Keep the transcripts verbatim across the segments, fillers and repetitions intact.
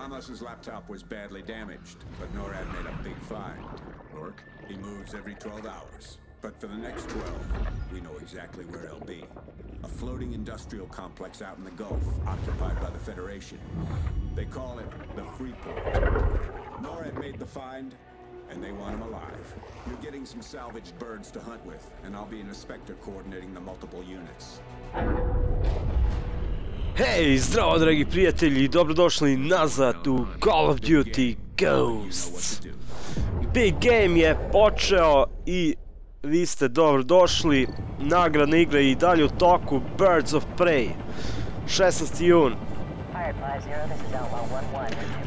Ramos's laptop was badly damaged, but NORAD made a big find. Rourke, he moves every twelve hours. But for the next twelve, we know exactly where he'll be. A floating industrial complex out in the Gulf, occupied by the Federation. They call it the Freeport. NORAD made the find, and they want him alive. You're getting some salvaged birds to hunt with, and I'll be an inspector coordinating the multiple units. Hej, zdravo dragi prijatelji, dobrodošli nazad u Call of Duty Ghosts. Big Game je počeo i vi ste dobrodošli. Nagradna igra je i dalje u toku, Birds of Prey, šesnaesti jun.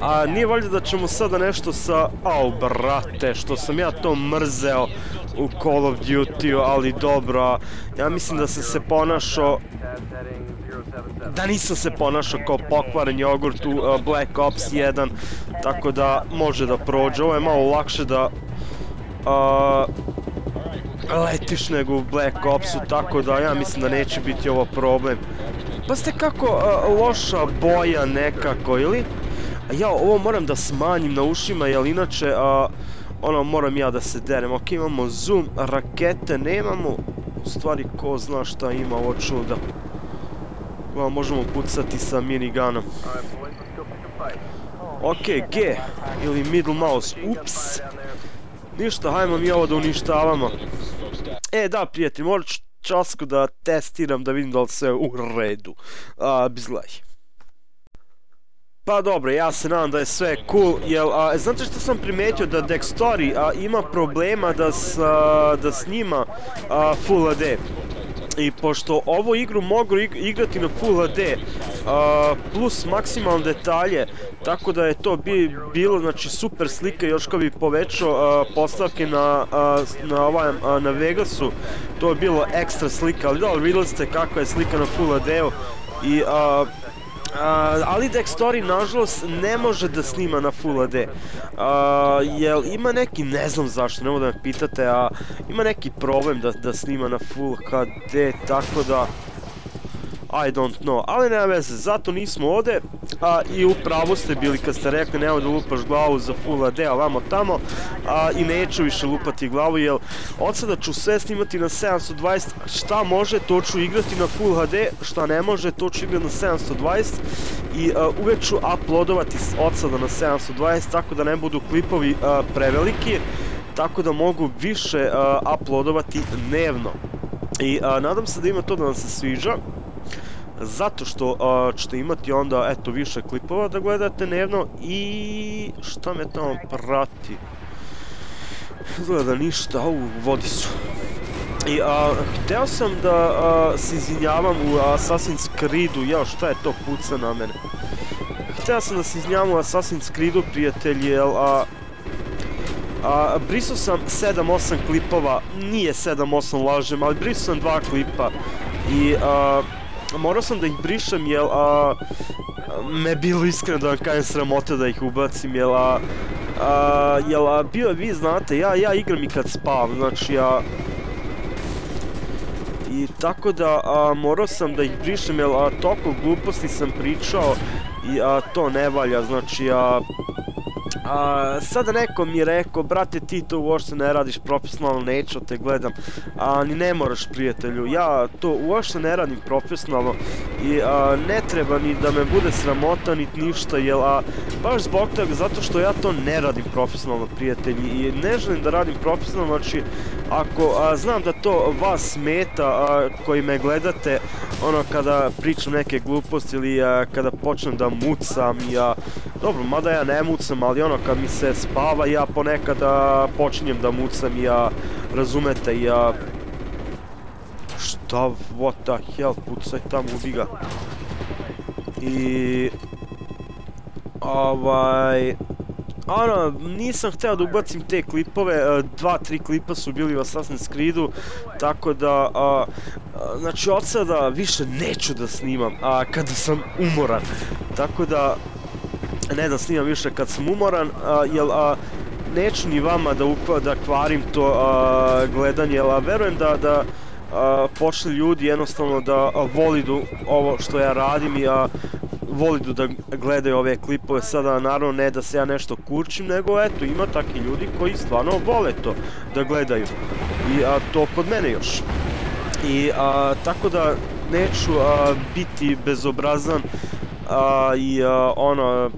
A nije valjda da ćemo sada nešto sa... Au brate, što sam ja to mrzeo u Call of Duty-u, ali dobro, ja mislim da sam se ponašao... Da nisam se ponašao kao pokvaren jogurt u Black Ops jedan, tako da može da prođe. Ovo je malo lakše da letiš nego u Black Opsu, tako da ja mislim da neće biti ovo problem. Pa ste kako loša boja nekako, ili? Ja ovo moram da smanjim na ušima, jer inače ono moram ja da se derem. Ok, imamo zoom, rakete nemamo, u stvari ko zna šta ima ovo čuda. Ovo možemo pucati sa miniganom. Ok, G ili middle mouse, ups. Ništa, hajmo mi ovo da uništavamo. E da prijatelji, moram časku da testiram da vidim da li sve u redu. Bez laj. Pa dobro, ja se nadam da je sve cool, jer znate što sam primetio da Dexter ima problema da snima Full H D. I pošto ovu igru mogu igrati na Full H D plus maksimalne detalje, tako da je to bilo znači super slika, još ko bi povećao postavke na Vegasu, to je bilo ekstra slika, ali dobro, vidjeli ste kakva je slika na Full H D-u. Ali Dexter nažalost ne može da snima na Full H D, jer ima neki, ne znam zašto, nemoj da me pitate, ima neki problem da snima na Full H D, tako da I don't know, ali nema veze, zato nismo ovde i upravo ste bili kad ste rekli nemoj da lupaš glavu za Full H D, ovamo tamo, i neću više lupati glavu, jer od sada ću sve snimati na sedamsto dvadeset, šta može to ću igrati na Full H D, šta ne može to ću igrati na sedamsto dvadeset i uvek ću uploadovati od sada na sedamsto dvadeset, tako da ne budu klipovi preveliki, tako da mogu više uploadovati dnevno. I nadam se da ima to da vam se sviđa, zato što ćete imati onda, eto, više klipova da gledate dnevno i... šta me tamo prati? Izgleda ništa, u vodi su. I hteo sam da se izvinjavam u Assassin's Creedu, jao šta je to puca na mene. Hteo sam da se izvinjavam u Assassin's Creedu, prijatelji, jel... Brisao sam sedam osam klipova, nije sedam osam lažem, ali brisao sam dva klipa i... morao sam da ih brišem jer me je bilo iskreno da vam kažem sramote da ih ubacim, jer bio je, vi znate, ja igram i kad spavam, znači ja... I tako da morao sam da ih brišem jer toliko gluposti sam pričao i to ne valja, znači ja... Sada neko mi je rekao, brate ti to uopšte ne radiš profesionalno, neću te gledam, ni ne moraš prijatelju, ja to uopšte ne radim profesionalno i ne treba ni da me bude sramota niti ništa, jer baš zbog toga, zato što ja to ne radim profesionalno prijatelji i ne želim da radim profesionalno, znači ako znam da to vas smeta koji me gledate, ono kada pričam neke gluposti ili kada počnem da mucam, dobro, mada ja ne mucam, ali ono kad mi se spava ja ponekada počinjem da mucam i ja, razumete, i ja... Šta, what the hell, pucaj tamo, ubi ga. I... Ovaj... Ano, nisam hteo da ubacim te klipove, dva, tri klipa su bili u Assassin's Creedu, tako da, znači od sada više neću da snimam, a kada sam umoran, tako da, ne da snimam više kad sam umoran, jer neću ni vama da kvarim to gledanje, jer verujem da počne ljudi jednostavno da vole ovo što ja radim i voli da gledaju ove klipove, sada naravno ne da se ja nešto kurčim, nego eto ima takvi ljudi koji stvarno vole to da gledaju i a, to kod mene još i a, tako da neću a, biti bezobrazan a, i a, ono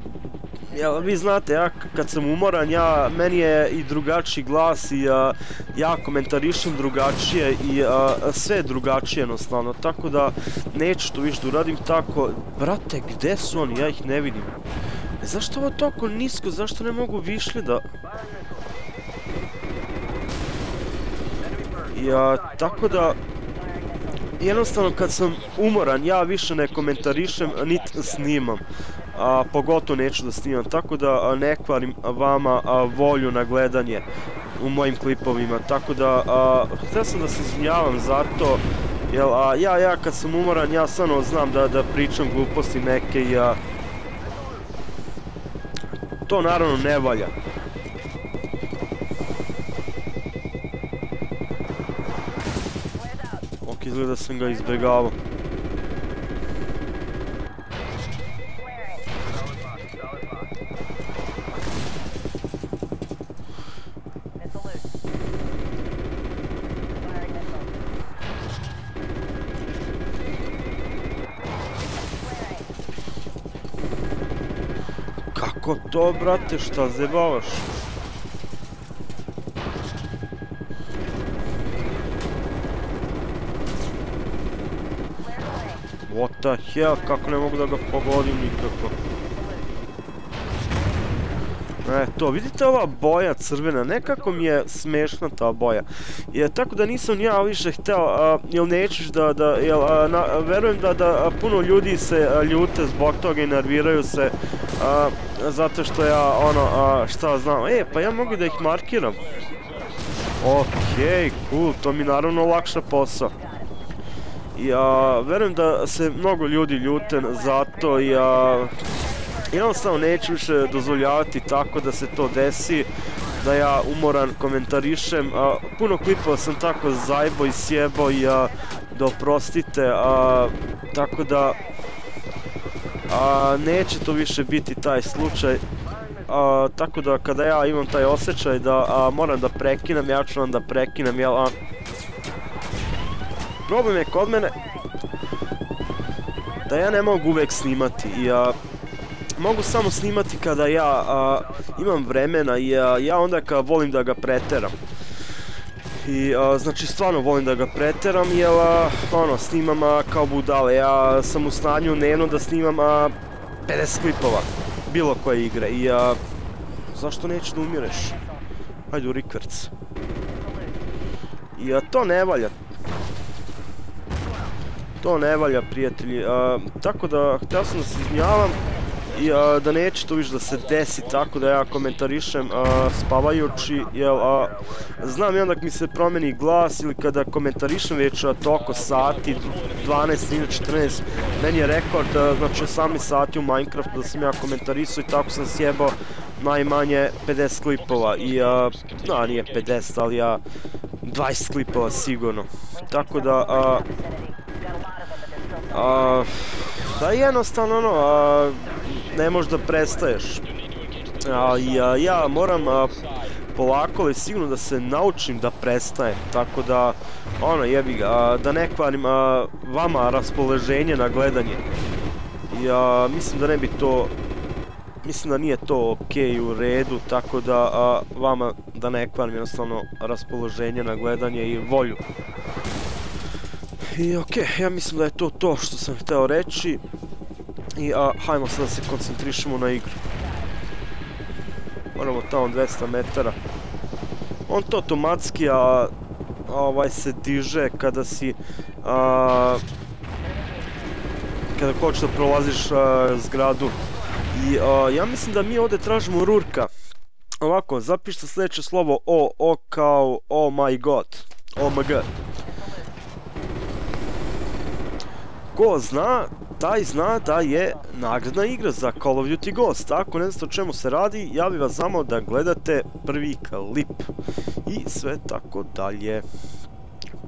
ja, vi znate, ja kad sam umoran, ja, meni je i drugačiji glas i a, ja komentarišem drugačije i a, sve je drugačije jednostavno, tako da neću to više da uradim tako. Brate, gde su oni? Ja ih ne vidim. E, zašto ovo toliko nisko? Zašto ne mogu više da... I a, tako da... Jednostavno kad sam umoran, ja više ne komentarišem, niti snimam. A pogotovo neću da snimam, tako da ne kvarim vama volju na gledanje u mojim klipovima, tako da htio sam da se izvinjavam za to, jer ja kad sam umoran, ja stvarno znam da pričam gluposti neke i to naravno ne valja. Ok, izgleda da sam ga izbjegavao. Kako to, brate, šta zebavaš? What the hell, kako ne mogu da ga pogodim nikako. Eto, vidite ova boja crvena, nekako mi je smešna ta boja. Tako da nisam ja više hteo, jel nećeš da, verujem da puno ljudi se ljute zbog toga i nerviraju se, zato što ja, ono, šta znam, e, pa ja mogu da ih markiram. Okej, cool, to mi naravno lakša posao. Verujem da se mnogo ljudi ljute zato i... Jednostavno neću više dozvoljavati tako da se to desi, da ja umoran komentarišem. Puno klipova sam tako zajebo i sjebo i da oprostite, tako da neće to više biti taj slučaj. Tako da kada ja imam taj osjećaj da moram da prekinem, ja ću vam da prekinem, jel? Problem je kod mene da ja ne mogu uvek snimati i... Mogu samo snimati kada ja imam vremena i ja onda volim da ga preteram. I znači stvarno volim da ga preteram jer ono snimam kao budale. Ja sam u stanju dnevno da snimam pedeset klipova bilo koje igre i zašto nećeš da umireš? Hajde u Rickford. I to ne valja. To ne valja, prijatelji. Tako da htio sam da se izvinjavam. I da neće to više da se desi tako da ja komentarišem spavajući, jer znam i onda kad mi se promeni glas ili kada komentarišem već toliko sati, dvanaest ili četrnaest, meni je rekord, znači osamnaest sati u Minecraft da sam ja komentarisao i tako sam sjebao najmanje pedeset klipova i, no nije pedeset, ali ja dvadeset klipova sigurno, tako da... Da jednostavno ono, ne možeš da prestaješ. Ja moram polako ali sigurno da se naučim da prestajem, tako da ono jebi ga, da ne kvarim vama raspoloženje na gledanje. Mislim da ne bi to, mislim da nije to okej u redu, tako da vama da ne kvarim jednostavno raspoloženje na gledanje i volju. I okej, ja mislim da je to to što sam hteo reći i hajmo sad da se koncentrišemo na igru. Moramo tamo dvesta metara. On to automatski se diže kada si kada hoćeš da prolaziš zgradu i ja mislim da mi ovdje tražimo Rourka. Ovako, zapišite sljedeće slovo O, O kao oh my god, omg. Ko zna, taj zna da je nagradna igra za Call of Duty Ghosts. Ako ne znate o čemu se radi, ja bih vas zamolio da gledate prvi klip i sve tako dalje.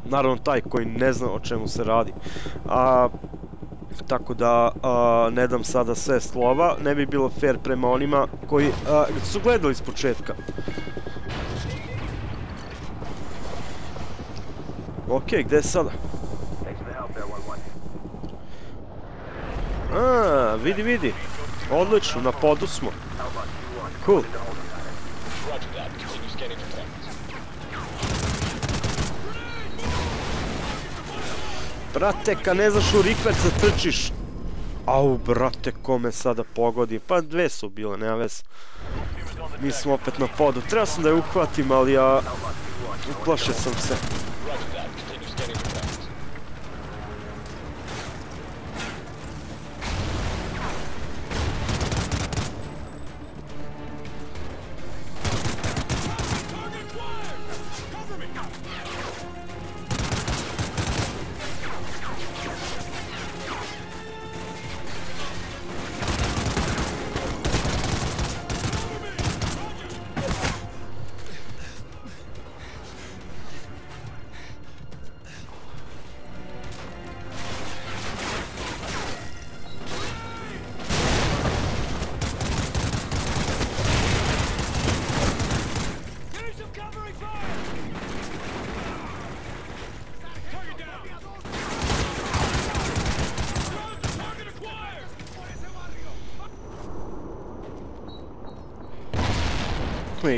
Naravno taj koji ne zna o čemu se radi. Tako da ne dam sada sve slova, ne bi bilo fair prema onima koji su gledali iz početka. Ok, gde je sada? Aaaa, vidi, vidi. Odlično, na podu smo. Cool. Brate, kad ne znaš u Rickford zatrčiš. Au, brate, kome sada pogodim? Pa dve su bile, nema veze. Mi smo opet na podu. Treba sam da je uhvatim, ali ja... uplašio sam se.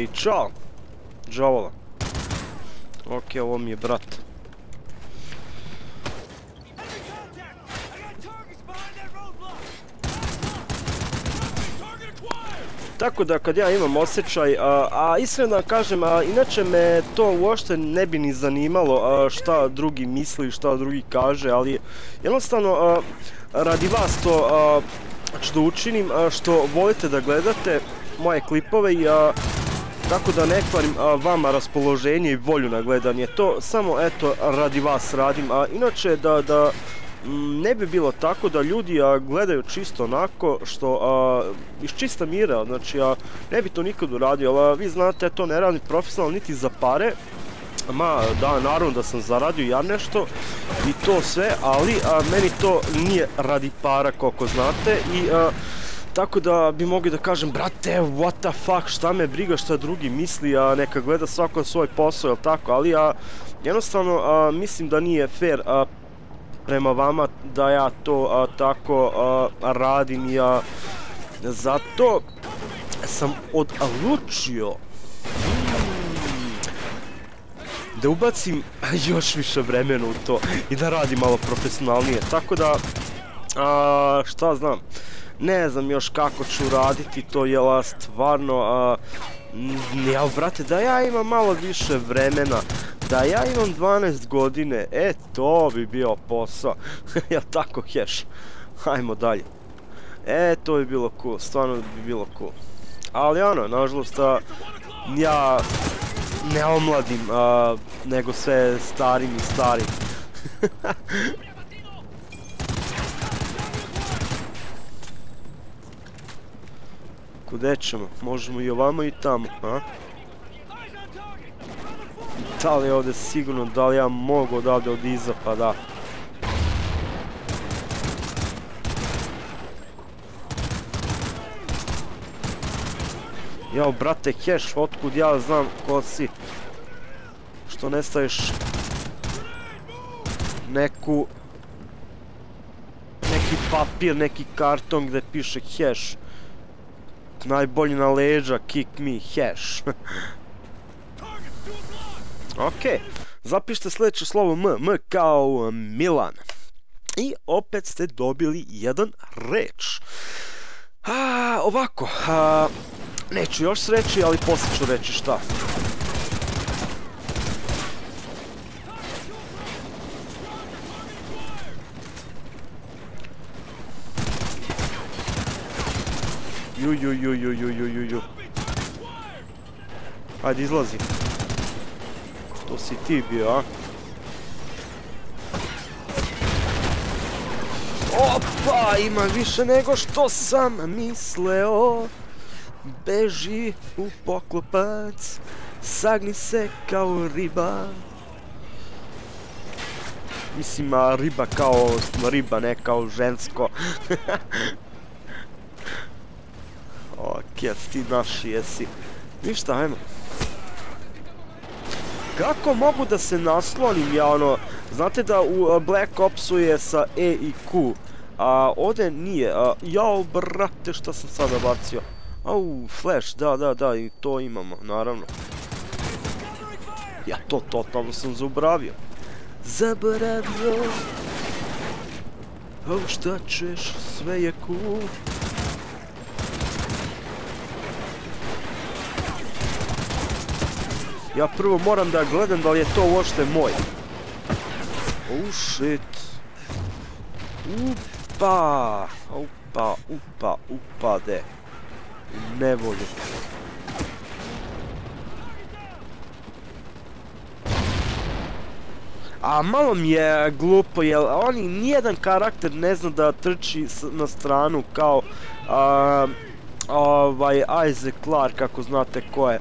I čao, džavola. Ok, ovo mi je brat. Tako da kad ja imam osjećaj, a iskreno kažem, inače me to uopšte ne bi ni zanimalo šta drugi misli, šta drugi kaže, ali jednostavno radi vas to što učinim, što volite da gledate moje klipove i tako da ne kvarim vama raspoloženje i volju na gledanje, to samo eto radi vas radim, a inače da ne bi bilo tako da ljudi gledaju čisto onako što iz čista mira, znači ne bi to nikad uradio, ali vi znate to ne radim profesionalno niti za pare, ma da naravno da sam zaradio ja nešto i to sve, ali meni to nije radi para koliko znate i... Tako da bi mogli da kažem, brate, what the fuck, šta me briga šta drugi misli, a neka gleda svako svoj posao, jel tako, ali ja jednostavno mislim da nije fair prema vama da ja to tako radim, ja zato sam odlučio da ubacim još više vremena u to i da radim malo profesionalnije, tako da šta znam. Ne znam još kako ću raditi to, jel stvarno, jel brate, da ja imam malo više vremena, da ja imam dvanaest godine, e to bi bio posao, jel tako heš, hajmo dalje, e to bi bilo cool, stvarno bi bilo cool, ali ono, nažalost, ja ne omladim, nego sve starim i starim. Kude ćemo? Možemo i ovamo i tamo, a? Da li je ovdje sigurno, da li ja mogu odavde od iza, pa da. Jao, brate, heš, otkud ja znam ko si? Što ne staviš neku... neki papir, neki karton gde piše heš. Najbolji na leđa, kick me, hash. Ok, zapišite sljedeće slovo M, M kao Milan. I opet ste dobili jedan reč. Ovako, neću još reći, ali poslije ću reći šta. Ju ju ju ju ju ju ju ju. Ajde, izlazi. To si ti bio, a? Opa, ima više nego što sam misleo. Beži u poklopac, sagni se kao riba. Mislim, riba kao riba, ne kao žensko. O, kjec, ti naši jesi. Ništa, ajmo. Kako mogu da se naslonim, ja ono... Znate da u Black Opsu je sa E i Q, a ovdje nije. Jao, brate, šta sam sada bacio? Au, flash, da, da, da, i to imamo, naravno. Ja to totalno sam zaboravio. Zaboravio. Au, šta ćeš, sve je cool. Ja prvo moram da gledam da li je to uopšte moj. Oh shit. Upa. Upa, upa, upade. Ne volim. A malo mi je glupo, jer oni nijedan karakter ne zna da trči na stranu kao a, ovaj Isaac Clarke, ako znate ko je.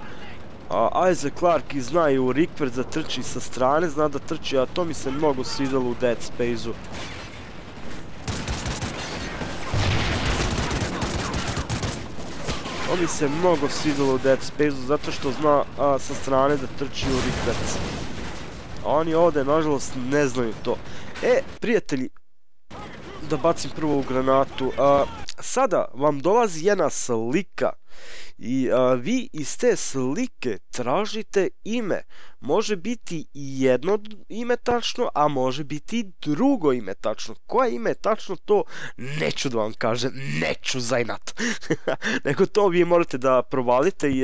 Isaac Clarke zna i u Rickford da trči sa strane, zna da trči, a to mi se mnogo svidalo u Dead Space-u. To mi se mnogo svidalo u Dead Space-u, zato što zna sa strane da trči u Rickford. A oni ovdje, nažalost, ne znaju to. E, prijatelji, da bacim prvo u granatu. Sada vam dolazi jedna slika. I vi iz te slike tražite ime. Može biti jedno ime tačno, a može biti drugo ime tačno. Koje ime tačno, to neću da vam kažem, neću zajnat. Nego to vi morate da provalite i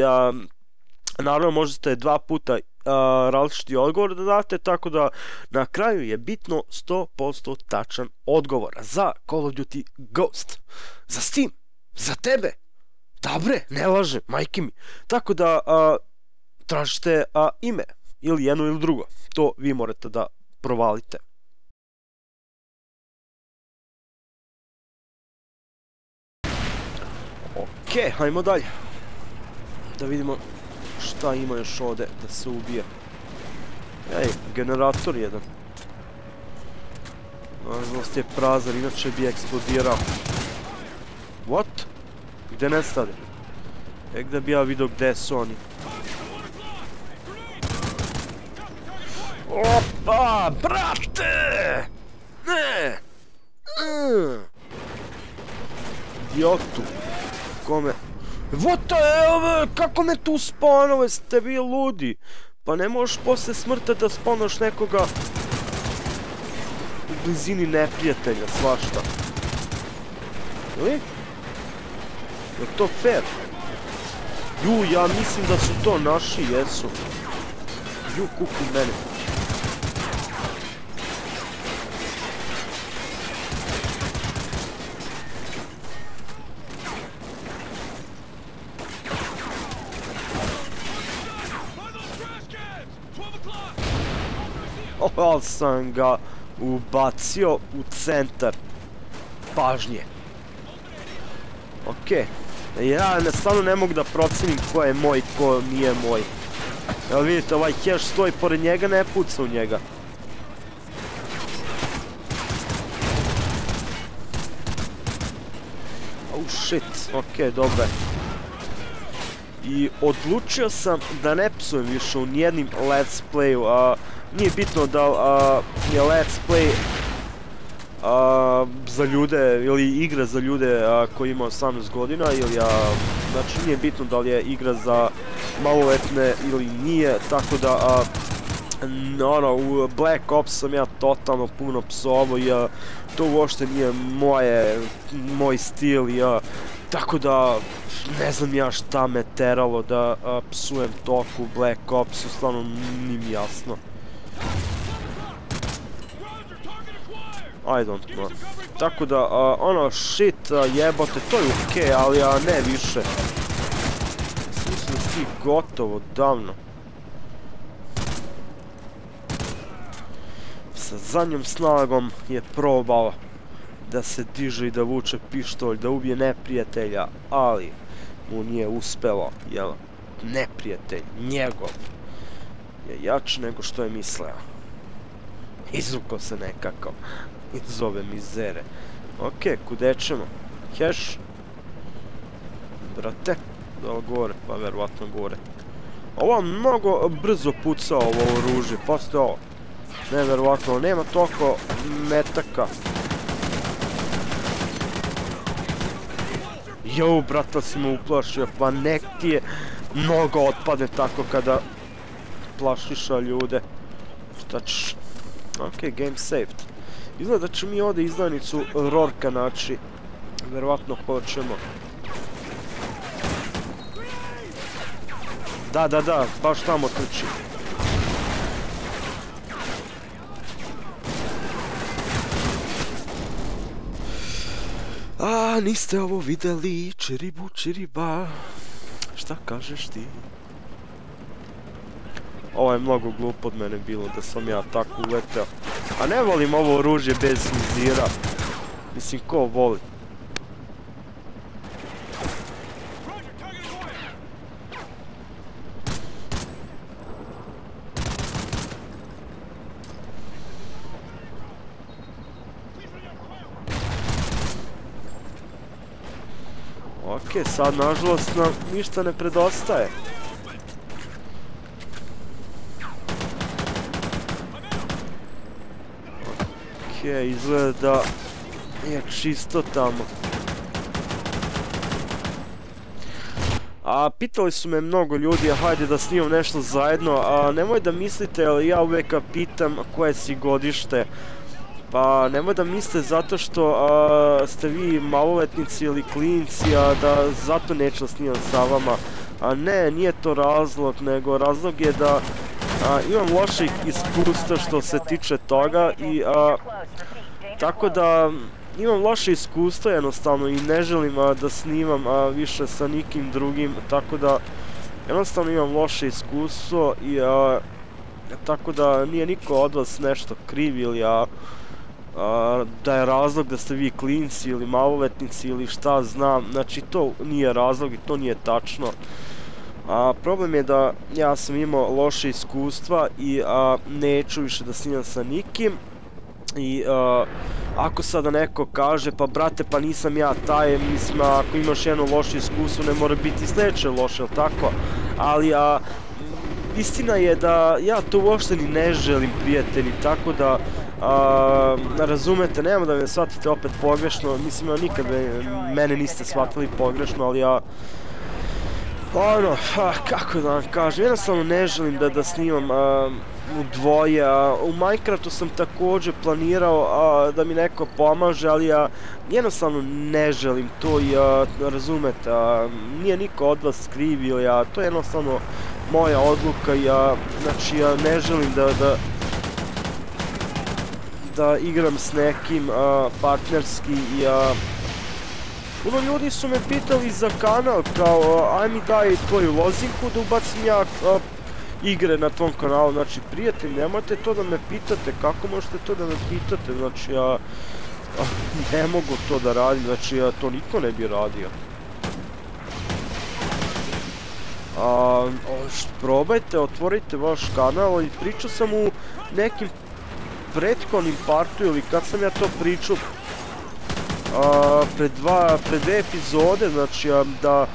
naravno možete dva puta različiti odgovor da date, tako da na kraju je bitno sto posto tačan odgovor. Za Call of Duty Ghosts, za Steam, za tebe. Dobre, ne lažem, majke mi. Tako da tražite ime, ili jedno ili drugo. To vi morate da provalite. Okej, hajmo dalje. Da vidimo šta ima još ovde da se ubije. Ej, generator jedan. Nažalost je prazan, inače bi eksplodirao. What? Gde nestade? E, gde bi ja vidio gde su oni? Opa! Brate! Ne! Idiotu! Kome? Vota, evo! Kako me tu spanove? Ste vi ludi! Pa ne možeš posle smrte da spanoš nekoga u blizini neprijatelja, svašta. Ili? Je to fair? Ju, ja mislim da su to naši, jesu. Ju, kuku mene. Al sam ga ubacio u centar pažnje. Okej. Ja stvarno ne mogu da procenim ko je moj, ko nije moj. Evo vidite, ovaj hash stoji pored njega, ne puca u njega. Oh shit, okej, dobro. I odlučio sam da ne psujem više u nijednim let's playu. Nije bitno da je let's play za ljude, ili igra za ljude koji ima osamnaest godina, ili znači nije bitno da li je igra za maloletne ili nije, tako da u Black Ops sam ja totalno puno psovo i to uopšte nije moj stil, tako da ne znam ja šta me teralo da psujem toku u Black Opsu, stvarno nije mi jasno. I don't know. Tako da, ono, shit, jebote, to je okej, ali ne više. Mislim da si gotovo, davno. Sa zadnjom snagom je probao da se diže i da vuče pištolj, da ubije neprijatelja, ali mu nije uspelo, jel? Neprijatelj, njegov, je jači nego što je misleo. Izvukao se nekako iz ove mizere. Okej, kude ćemo? Heš? Brate, da li gore? Pa verovatno gore. Ovo mnogo brzo pucao ovo oružje, pazite ovo. Neverovatno, nema toliko metaka. Jau, brata si me uplašio, pa nek ti je mnogo otpade tako kada plašiša ljude. Šta ćeš? Okej, game saved. Izgleda da će mi ovdje izdajnicu Rourkea naći. Verovatno hoćemo. Da, da, da, baš tamo tuči. A, niste ovo videli, čiribu čiriba. Šta kažeš ti? Ovo je mnogo glupo od mene bilo da sam ja tako uleteo. A ne volim ovo oružje bez mizira. Mislim, ko voli? Okej, sad nažalost nam ništa ne predostaje. Okej, izgleda da je čisto tamo. A pitali su me mnogo ljudi, a hajde da snimam nešto zajedno. A nemoj da mislite, ali ja uvijek pitam koje si godište. Pa nemoj da mislite zato što a, ste vi maloletnici ili klinci, a da zato neću snimati sa vama. A ne, nije to razlog, nego razlog je da a, imam loših iskustva što se tiče toga i a, tako da imam loše iskustva jednostavno i ne želim a, da snimam a, više sa nikim drugim, tako da jednostavno imam loše iskustvo i a, tako da nije niko od vas nešto kriv ili a A, da je razlog da ste vi klinci ili maloletnici ili šta znam, znači to nije razlog i to nije tačno. A, problem je da ja sam imao loše iskustva i a, neću više da snimam sa nikim i a, ako sada neko kaže pa brate pa nisam ja taj, mislim ako imaš jedno loše iskustvo ne mora biti sljedeće loše, ili tako? Ali a, istina je da ja to uopšte ni ne želim, prijatelji, tako da A, razumete, nema da me shvatite opet pogrešno, mislim ja nikad mene niste shvatili pogrešno, ali ja ono, a, kako da vam kažem, jednostavno ne želim da, da snimam a, u dvoje, a, u Minecraftu sam također planirao a, da mi neko pomaže, ali ja jednostavno ne želim to i a, razumete, a, nije niko od vas krivio, ja, to je jednostavno moja odluka i ja, znači ja ne želim da, da da igram s nekim partnerski i puno ljudi su me pitali za kanal kao aj mi daj tvoju lozinku da ubacim ja igre na tom kanalu, znači prijatelji nemojte to da me pitate, kako možete to da me pitate, znači ja ne mogu to da radim, znači ja to niko ne bi radio. Probajte, otvorite vaš kanal i pričao sam u nekim prethodnim partu ili kad sam ja to pričao pred dva, pred dve epizode, znači da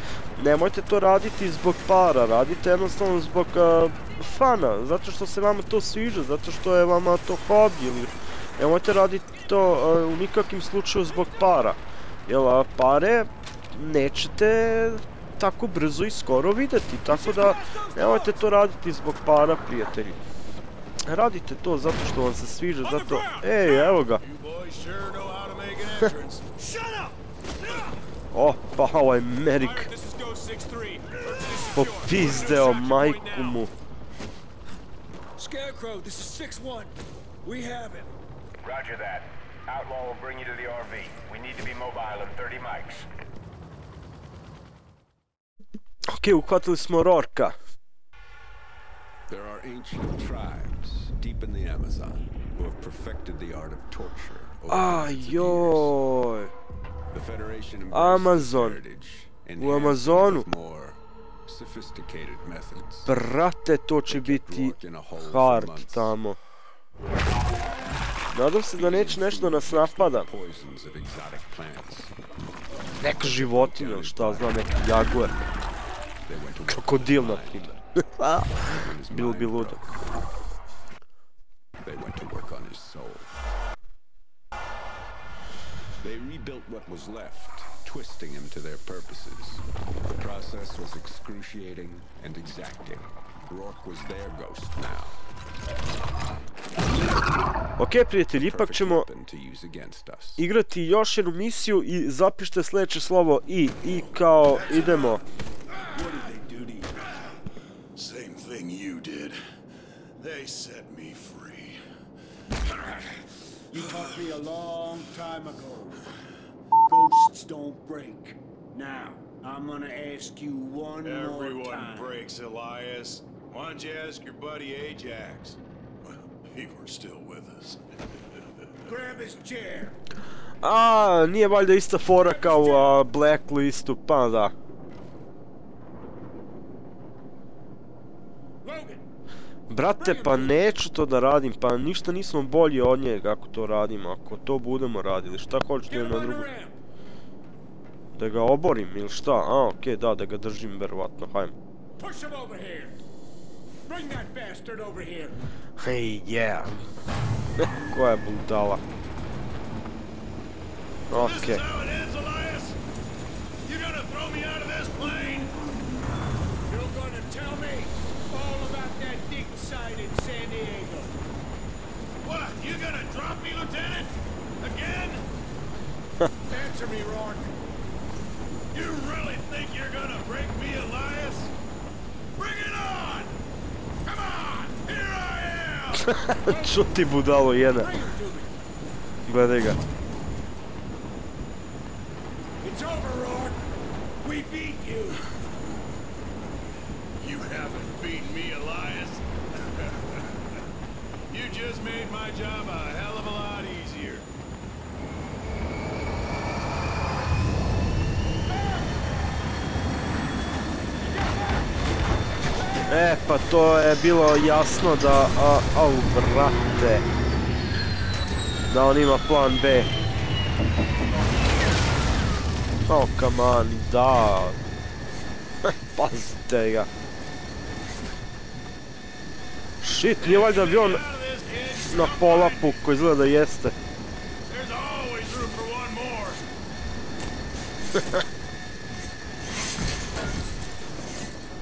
nemojte to raditi zbog para, radite jednostavno zbog a, fana, zato što se vama to sviđa, zato što je vama to hobi, ili nemojte raditi to a, u nikakvim slučaju zbog para, jer a, pare nećete tako brzo i skoro vidjeti, tako da nemojte to raditi zbog para, prijatelji. Radite to zato što vam se sviđa, zato... Ej, evo ga! O, pa ovaj Merik! Popizdeo majku mu! Okej, uhvatili smo Rourkea. There are ancient tribes deep in the Amazon who have perfected the art of torture over hundreds of years. The Federation embraces their heritage and enhances it with more sophisticated methods. Brate, to će biti hard tamo. Nadam se da neće nešto nas napada. Neka životinja ili šta znam, neki jaguar. Krokodil, na primjer. Bilo bi ludo. They rebuilt what was left, twisting him to their purposes. The process was excruciating and exacting. Rourke was their ghost now. Okej prijatelji, ipak ćemo igrati još jednu misiju i zapišite sljedeće slovo I, I kao idemo. Same thing you did. They set me free. You taught me a long time ago. Ghosts don't break. Now, I'm gonna ask you one more time. Everyone breaks, Elias. Why don't you ask your buddy Ajax? Well, he were still with us. Grab his chair. Ah, nije valjda ista fora kao Blacklistu, pa da. Brate, pa neću to da radim, pa ništa nismo bolji od njega ako to radimo, ako to budemo radili, šta hoću da imam drugu? Da ga oborim ili šta? A, okej, da, da ga držim, verovatno, hajmo. Hej, yeah! Koja je budala? Okej. What? You gonna drop me, Lieutenant? Again? Answer me, Rourke. You really think you're gonna break me, Elias? Bring it on! Come on! Here I am! Čo ti budalo jedna? Gledaj ga. It's over, Rourke. We beat you. You haven't beaten me, Elias. You just made my job a hell of a lot easier. E, pa to je bilo jasno da, au, brate, da on ima plan B. Oh, come on, da. Pazite ga. Shit, nije valjda bi on na polapu, koji izgleda da jeste.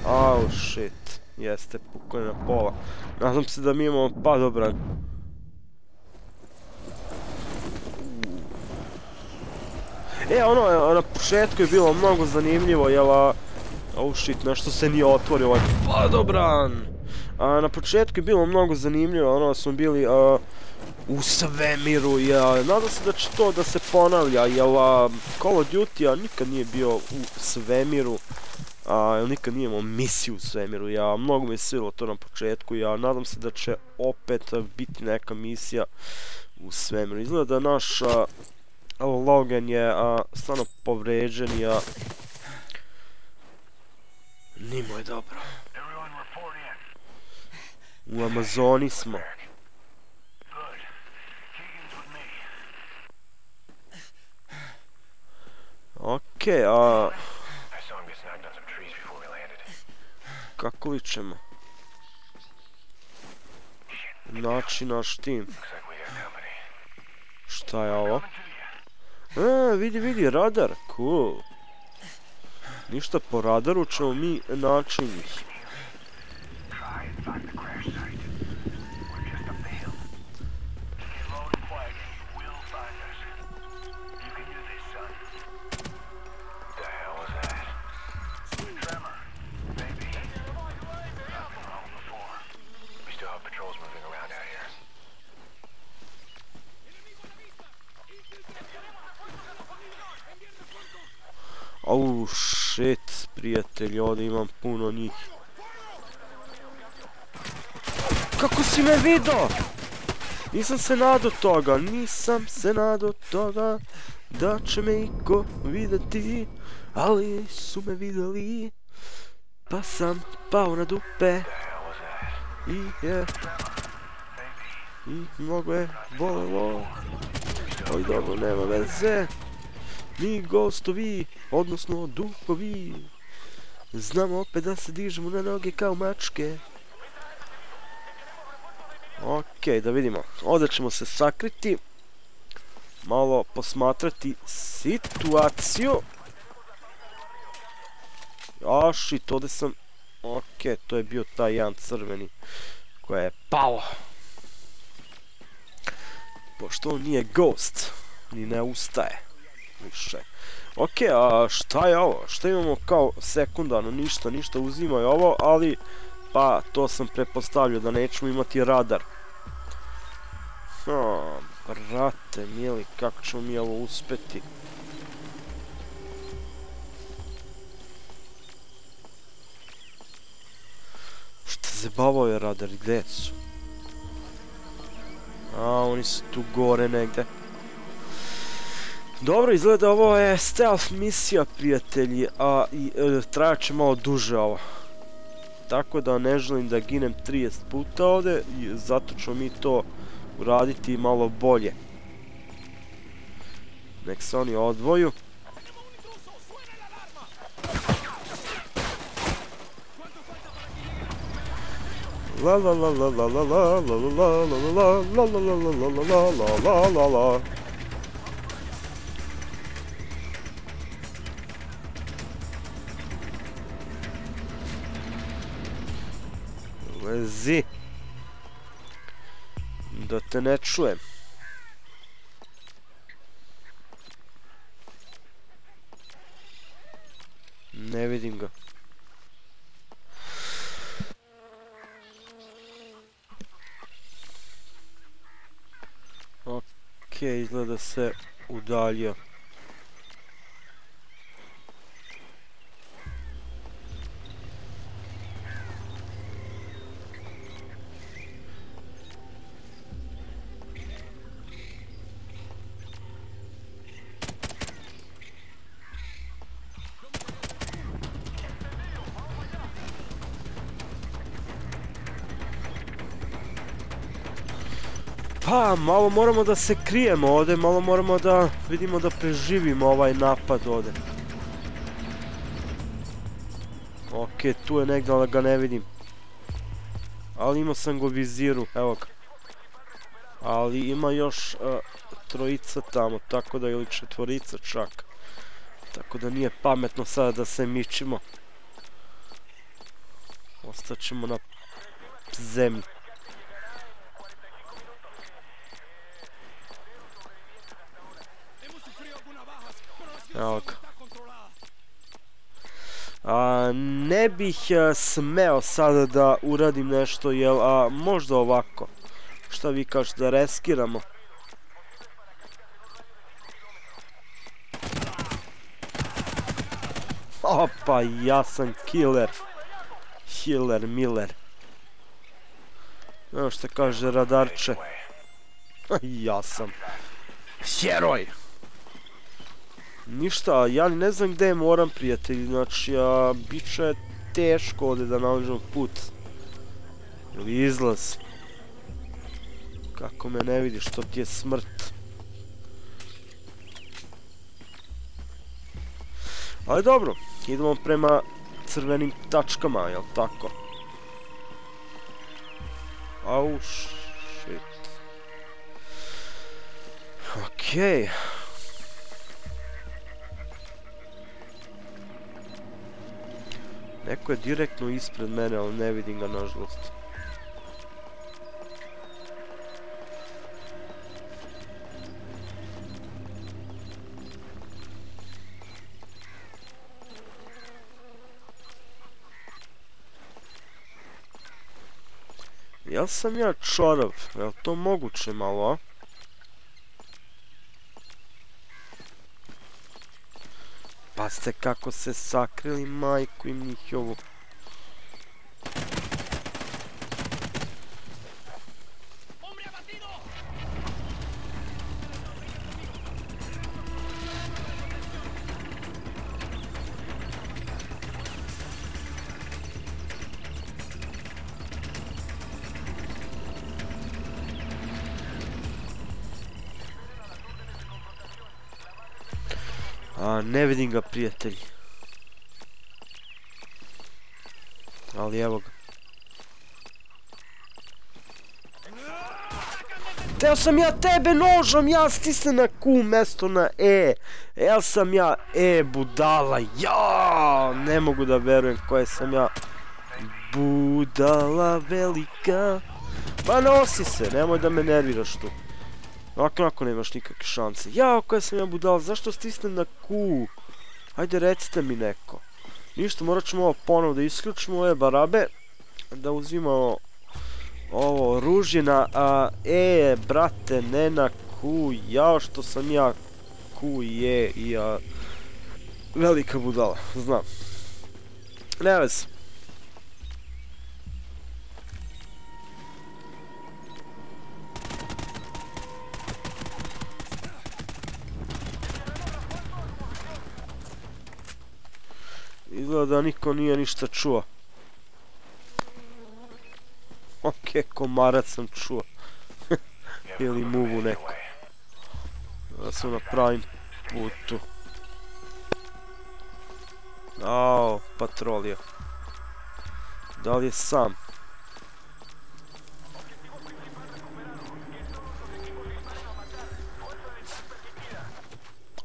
Au, shit. Jeste, pukao je na pola. Nadam se da mi imamo padobran. E, ono, na početku je bilo mnogo zanimljivo, jela... Au, shit, nešto se nije otvorio ovaj padobran. Na početku je bilo mnogo zanimljivo, ono smo bili u svemiru, nadam se da će to da se ponavlja, jer Call of Duty nikad nije bio u svemiru, nikad nije imao misiju u svemiru, mnogo mi se svidjelo to na početku, nadam se da će opet biti neka misija u svemiru. Izgleda da naš Logan je stvarno povređen, nimo je dobro. U Amazoni smo. Okej, a... Kako li ćemo? Naći naš tim. Šta je ovo? E, vidi, vidi, radar. Cool. Ništa, po radaru ćemo mi naći njih. Au, shit, prijatelji, ovdje imam puno njih. Kako si me vidio? Nisam se nadao toga, nisam se nadao toga da će me iko vidjeti, ali su me vidjeli, pa sam pao na dupe. I je... I mnogo volelo, ali dobro, nema veze. Mi gostovi, odnosno duhovi, znamo opet da se dižemo na noge kao mačke. Okej, da vidimo, ovdje ćemo se sakriti, malo posmatrati situaciju. A shit, ovdje sam, okej, to je bio taj jedan crveni koji je pao. Pošto on nije ghost, ni ne ustaje više. Okej, a šta je ovo? Šta imamo kao sekundarno? Ništa, ništa, uzimaju ovo, ali pa to sam pretpostavljao da nećemo imati radar. Haa, brate mili, kako ćemo mi ovo uspeti? Šta se bavao je radar, gdje su? A, oni su tu gore negde. Dobro, izgleda ovo je stealth misija, prijatelji, a trajat će malo duže ovo. Tako da ne želim da ginem trideset puta ovdje, zato ćemo mi to uraditi malo bolje. Nek se oni odvoju. La la la la la la la la la la la la la la. Lezi, da te ne čujem. Ne vidim ga. Okej, izgleda se udaljio. Pa, malo moramo da se krijemo ovdje, malo moramo da vidimo da preživimo ovaj napad ovdje. Okej, tu je negdje, ali ga ne vidim. Ali imao sam go viziru, evo ga. Ali ima još trojica tamo, tako da, ili četvorica čak. Tako da nije pametno sada da se mičimo. Ostaćemo na zemlji. Evo ga. Ne bih smeo sada da uradim nešto, jel, a možda ovako. Šta vi kažete, da reskiramo? Opa, ja sam killer. Healer, miller. Evo šta kaže radarče. Ja sam heroj. Ništa, ja ne znam gdje moram, prijatelji, znači, bit će teško ovdje da nalažem put. Ili izlaz. Kako me ne vidiš, to ti je smrt. Ali dobro, idemo prema crvenim tačkama, jel tako? Au, shit. Okej. Neko je direktno ispred mene, ali ne vidim ga, nažalost. Jel sam ja čorav? Jel to moguće malo, a? Pa ste kako se sakrili, majku im njih ovo. A, ne vidim ga, prijatelji. Ali evo ga. Teo sam ja tebe nožom, ja stisne na Q mesto na E. El sam ja, E budala, ja ne mogu da verujem koje sam ja. Budala velika. Pa nosi se, nemoj da me nerviraš tu. Ovako, ovako nemaš nikakve šanse. Jao, koja sam ja budala, zašto stisnem na Q? Hajde, recite mi neko. Ništa, morat ćemo ovo ponovo da isključimo ove barabe. Da uzimamo ovo oružje na E, brate, ne na Q. Jao što sam ja Q i E i A. Velika budala, znam. Ne vez. Izgleda da niko nije ništa čuo. Okej, komarac sam čuo. Ili muvu neko. Da sam na pravim putu. Ao, patrolio. Da li je sam?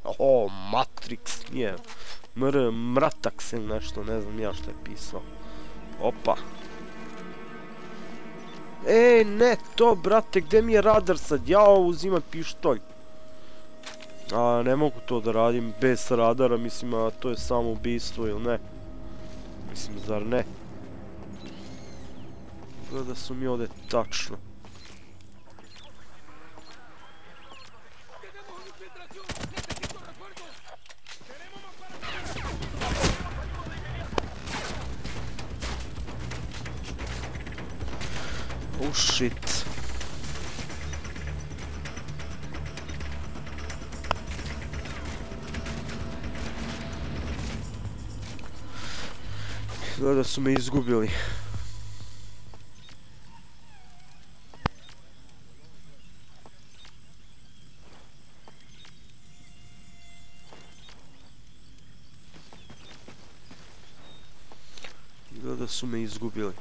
O, Matrix nije... Mr, mratak se nešto, ne znam ja što je pisao. Opa. Ej, ne to, brate, gde mi je radar sad? Ja uzimam pištolj. A, ne mogu to da radim bez radara, mislim, a to je samo ubistvo ili ne? Mislim, zar ne? Gleda su mi ovdje tačno. Oh shit. Gleda da su me izgubili. Gleda da su me izgubili.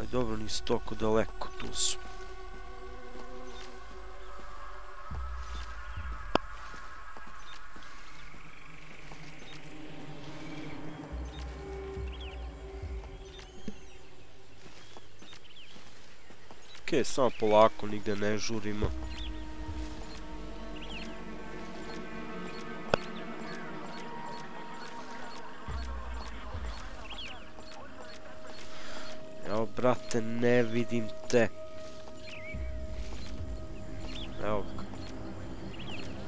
Aj, dobro, nisu toliko daleko, tu su. Okej, samo polako, nigde ne žurimo. Evo, brate, ne vidim te. Evo ga.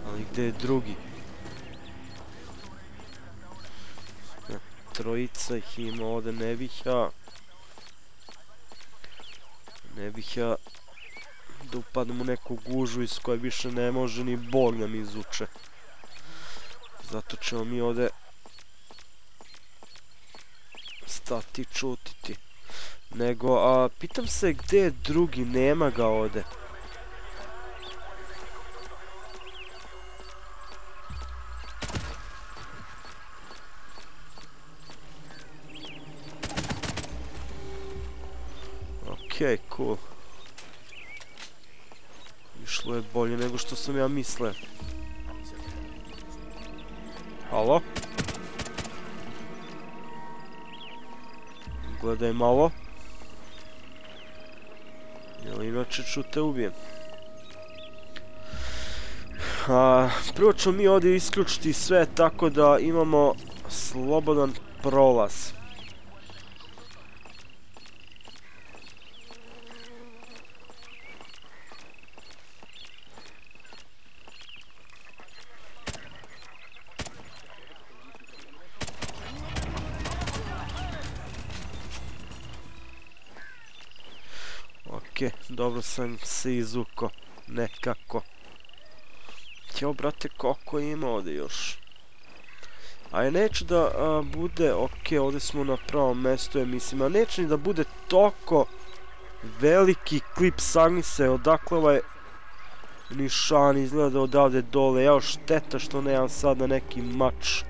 Ali gde je drugi? Trojica ih ima ovde, ne bih ja... Ne bih ja... Da upadnem u neku gužu iz koje više ne može ni Bog nam izuče. Zato ćemo mi ovde... Stati i čutiti. Nego, a, pitam se gde je drugi, nema ga ovde. Okej, cool. Išlo je bolje nego što sam ja mislio. Halo? Gledaj malo. Jel' inače ću te ubijem. Prvo ćemo mi ovdje isključiti sve tako da imamo slobodan prolaz. Dobro sam se izvukao, nekako. Jao, brate, koliko ima ovdje još? Aj, neću da bude, okej, ovdje smo na pravom mestu, ja mislim, a neću ni da bude toliko veliki klip, sagni se, odakle ovaj Lišan izgleda odavde dole. Jao, šteta što nemam sad na neki mač.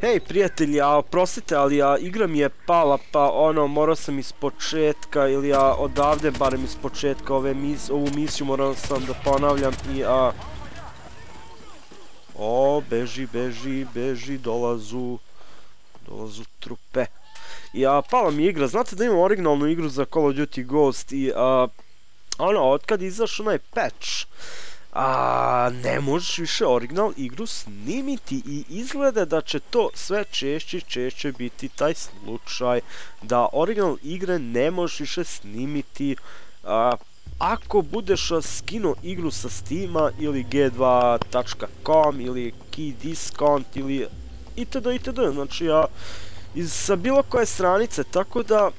Hej prijatelji, ja oprostite, ali ja igra mi je pala, pa ono morao sam iz početka, ili ja odavde barem iz početka ove mis, ovu misiju morao sam da ponavljam i a... O, beži, beži, beži, dolazu, dolazu trupe. I a, pala mi igra, znate da imam originalnu igru za Call of Duty Ghosts i a... Ono, otkad izaš onaj patch, a ne možeš više original igru snimiti i izgleda da će to sve češće i češće biti taj slučaj da original igre ne možeš više snimiti ako budeš skinuo igru sa Steama ili g dva točka com ili keydiscount ili itd. itd. Znači ja sa bilo koje stranice, tako da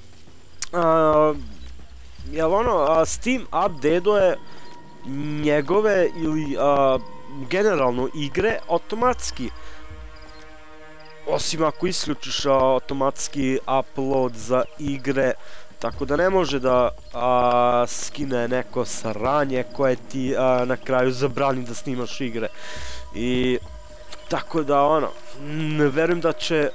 jel ono Steam update-oje njegove ili generalno igre automatski, osim ako isključiš automatski upload za igre, tako da ne može da skine neko sranje koje ti na kraju zabrani da snimaš igre. I tako da ono, verujem da će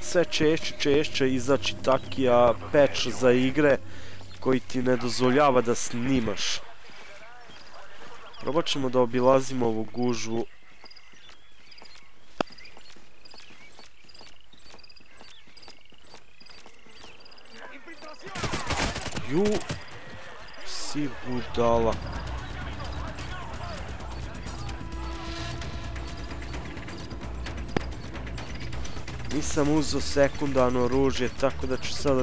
sve češće češće izaći taki patch za igre koji ti ne dozvoljava da snimaš. Probat ćemo da obilazimo ovu gužvu. Ju, si budala. Nisam uzeo sekundarno oružje, tako da ću sada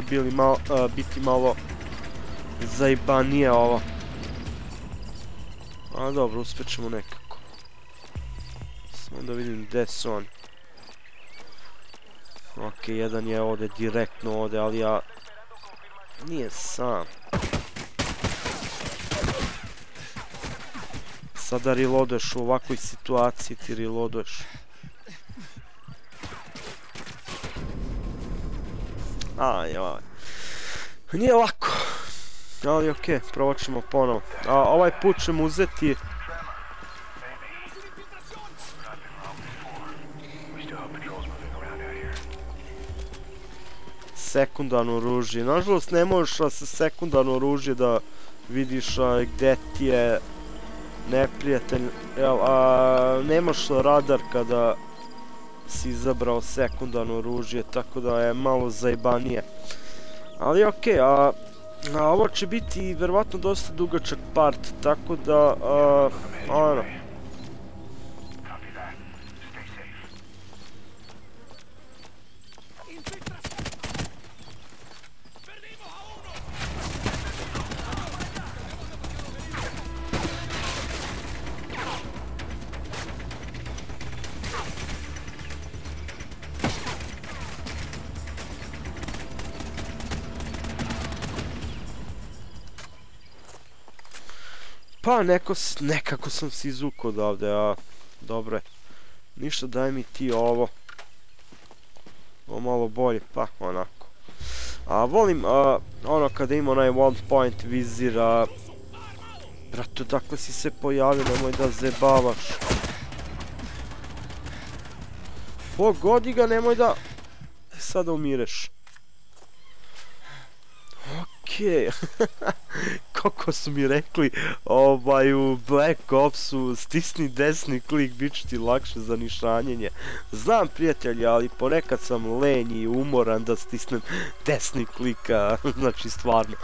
biti malo zajbanije ovo. A dobro, uspećemo nekako. Samo da vidim gde su oni. Ok, jedan je ovde, direktno ovde, ali ja... Nije sam. Sada reloaduješ u ovakvoj situaciji, ti reloaduješ. Aj, aj. Nije lako. Ali okej, probat ćemo ponovo. Ovaj put ćemo uzeti... sekundarno oružje. Nažalost ne možeš sa sekundarno oružje da vidiš gde ti je neprijatelj. Nemaš radar kada si izabrao sekundarno oružje, tako da je malo zajbanije. Ali okej, a... A ovo će biti verovatno dosta dugačak part, tako da, ono. Pa nekako sam se izvukao odavde, a dobro je. Ništa, daj mi ti ovo. Ovo malo bolje, pa onako. A volim, ono kada ima onaj one point vizir, a... Brato, dakle si se pojavio, nemoj da zebavaš. Pogodi ga, nemoj da... Sada umireš. Okej, kako su mi rekli u Black Opsu, stisni desni klik, bit će ti lakše za nišanjenje. Znam prijatelji, ali ponekad sam lenj i umoran da stisnem desni klik, znači stvarno.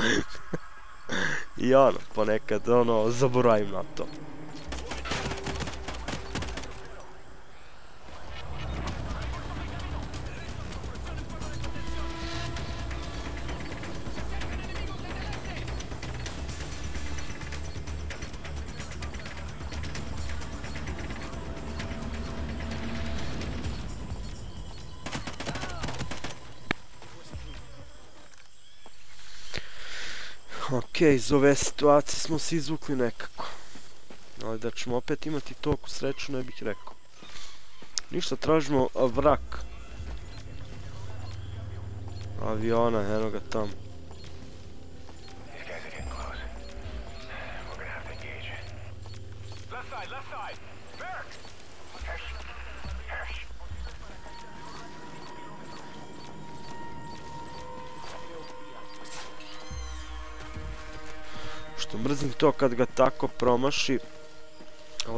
I ono, ponekad ono, zaboravim na to. Okej, iz ove situacije smo se izvukli nekako. Ali da ćemo opet imati toliko sreću, ne bih rekao. Ništa, tražimo vrak. Aviona, eno ga tamo. Left side. Berg. Hirsch. Hirsch. Što mrzim to kad ga tako promaši.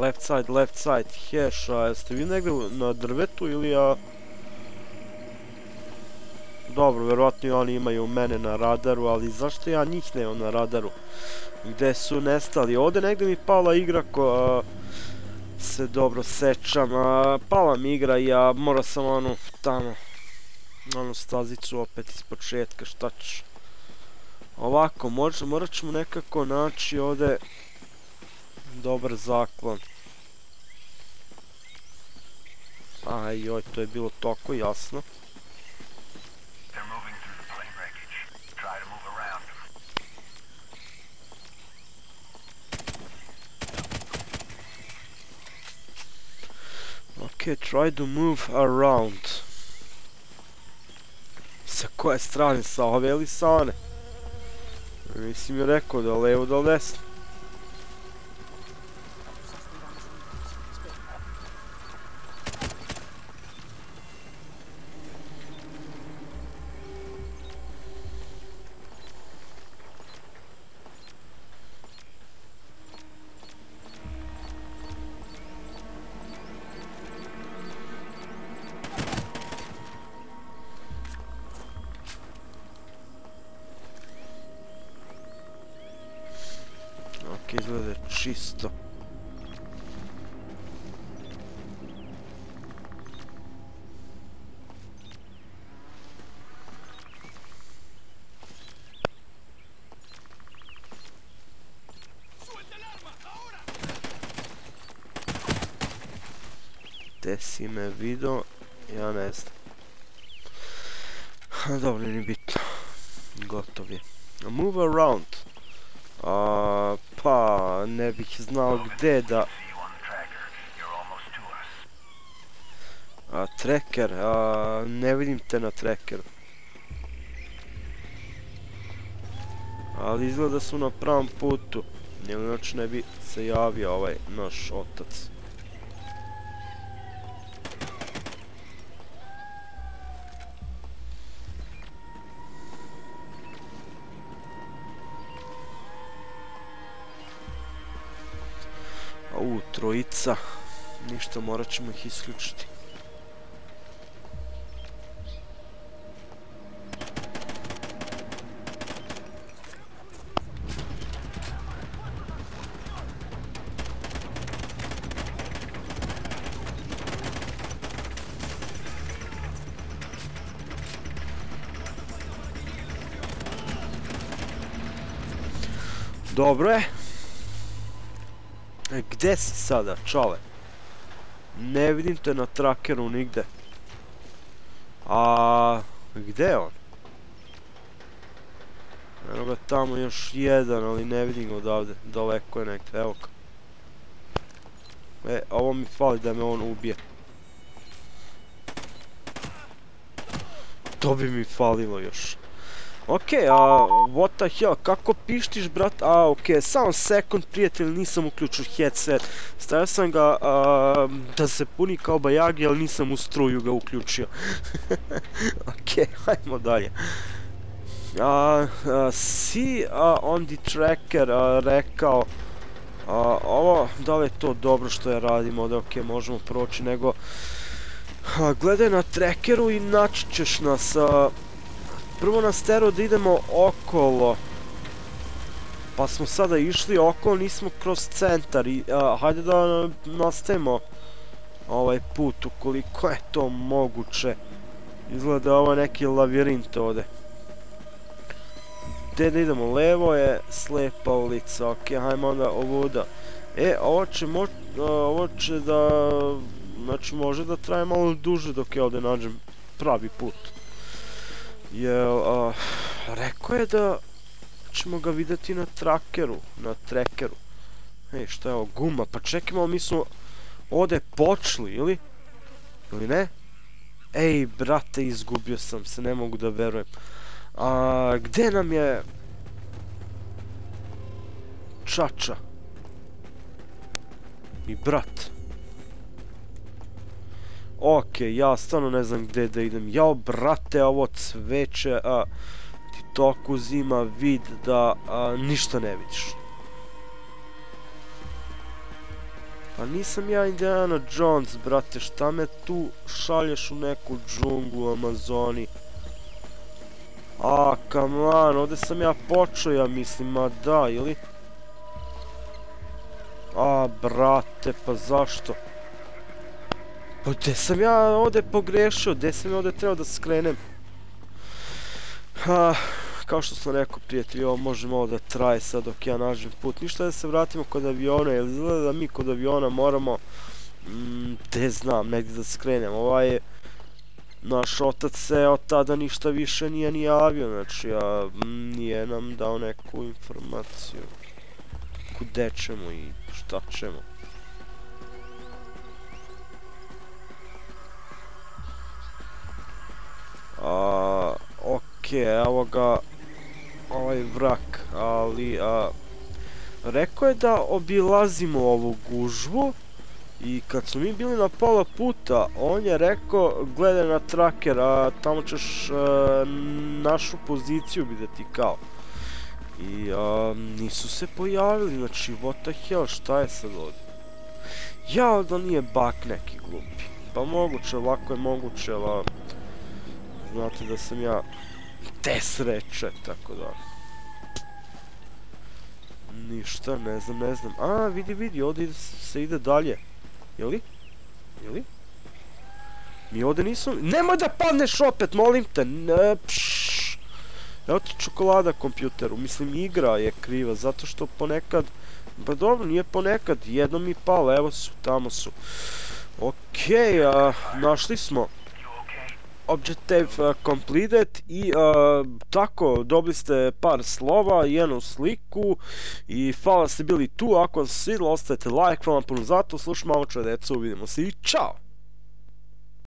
Left side, left side, Hirsch. A jeste vi negdje na drvetu ili ja... Dobro, verovatno i oni imaju mene na radaru, ali zašto ja njih nemam na radaru? Gde su nestali? Ovde negde mi pala igra ko... Se dobro sećam, pala mi igra i ja morao sam onu tamo... Onu stazicu opet iz početka, šta ću? Ovako, morat ćemo nekako naći ovde... Dobar zaklon. Aj joj, to je bilo toliko jasno. Ok, try to move around. Sa koje strane, sa ove ili sa one? Mislim je rekao da levo, da desno. Izgleda čisto. Te si me vidio, ja ne znam. Dobro, nije bitno. Gotov je. Move around. A, pa, ne bih znao gde da... A, tracker, a, ne vidim te na trackeru. Ali izgleda su na pravom putu, jer inače ne bi se javio ovaj naš otac. U, trojica, ništa, morat ćemo ih isključiti. Dobro je. Gde si sada, čale? Ne vidim te na trakeru nigde. A gde je on? Evo ga tamo još jedan, ali ne vidim ga odavde. Daleko je negdje, evo ga. E, ovo mi fali da me on ubije. To bi mi falilo još. Okej, a what the hell, kako pištiš brat, a okej, samo sekund prijatelj, nisam uključio headset, stavio sam ga da se puni kao bajagi, ali nisam u struju ga uključio. Okej, hajmo dalje. Si on the tracker rekao, ovo, da li je to dobro što ja radim ovdje, okej, možemo proći, nego gledaj na trackeru i naći ćeš nas. Prvo nas terao da idemo okolo, pa smo sada išli okolo, nismo kroz centar i hajde da nastavimo ovaj put ukoliko je to moguće. Izgleda ovo je neki lavirint ovde. Gde da idemo? Levo je slepa ulica, ok, hajmo onda ovuda. E, ovo će da, znači može da traje malo duže dok ja ovde nađem pravi put. Jel, rekao je da ćemo ga vidjeti na trakeru, na trekeru. Ej, šta je ovo, guma, pa čekajmo, mi smo ovdje počeli, ili? Ili ne? Ej, brate, izgubio sam se, ne mogu da verujem. A, gde nam je... Čača? I brat. Okej, ja stvarno ne znam gde da idem. Jao brate, ovo cveće, a ti toliko uzima vid da ništa ne vidiš. Pa nisam ja Indiana Jones, brate, šta me tu šalješ u neku džunglu u Amazoni? A, come on, ovde sam ja počeo, ja mislim, ma da, ili? A, brate, pa zašto? Pa gde sam ja ovde pogrešio, gde sam ja ovde trebao da skrenem? Ha, kao što sam rekao, prijatelji, ovo možemo ovo da traje sad dok ja nađem put. Ništa da se vratimo kod aviona, jer izgleda da mi kod aviona moramo, te znam, negdje da skrenem. Ova je... Naš otac se od tada ništa više nije ni javio, znači ja nije nam dao neku informaciju. Kude ćemo i šta ćemo. Okej, evo ga ovaj vrak, ali rekao je da obilazimo ovu gužvu. I kad smo mi bili na pola puta, on je rekao, gledaj na traker, a tamo ćeš našu poziciju vidjeti kao. I nisu se pojavili, znači what the hell, šta je sad ovdje? Jao da nije bak neki glupi. Pa moguće, ovako je moguće, ali znate da sam ja te sreće, tako da... Ništa, ne znam, ne znam. A, vidi, vidi, ovdje se ide dalje. Jeli? Jeli? Mi ovdje nismo... Nemoj da padneš opet, molim te! Ne, pššš! Evo ti čokolada kompjuteru. Mislim, igra je kriva, zato što ponekad... Pa dobro, nije ponekad. Jedno mi pala, evo su, tamo su. Okej, našli smo. Objective completed i tako, dobili ste par slova, jednu sliku i hvala ste bili tu, ako vam se svidjelo, ostavite like, hvala vam puno za to, slušamo malo čoje deco, vidimo se i čao!